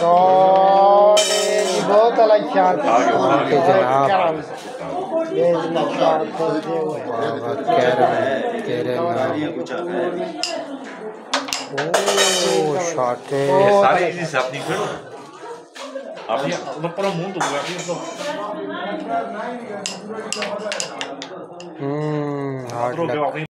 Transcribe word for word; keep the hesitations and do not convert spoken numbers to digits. बहुत अलग ख्याल ख्याल